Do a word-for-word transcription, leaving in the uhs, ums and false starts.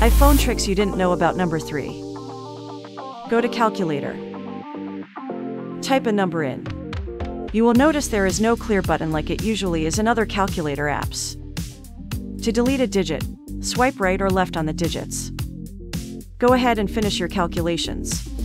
iPhone tricks you didn't know about. Number three. Go to Calculator. Type a number in. You will notice there is no clear button like it usually is in other calculator apps. To delete a digit, swipe right or left on the digits. Go ahead and finish your calculations.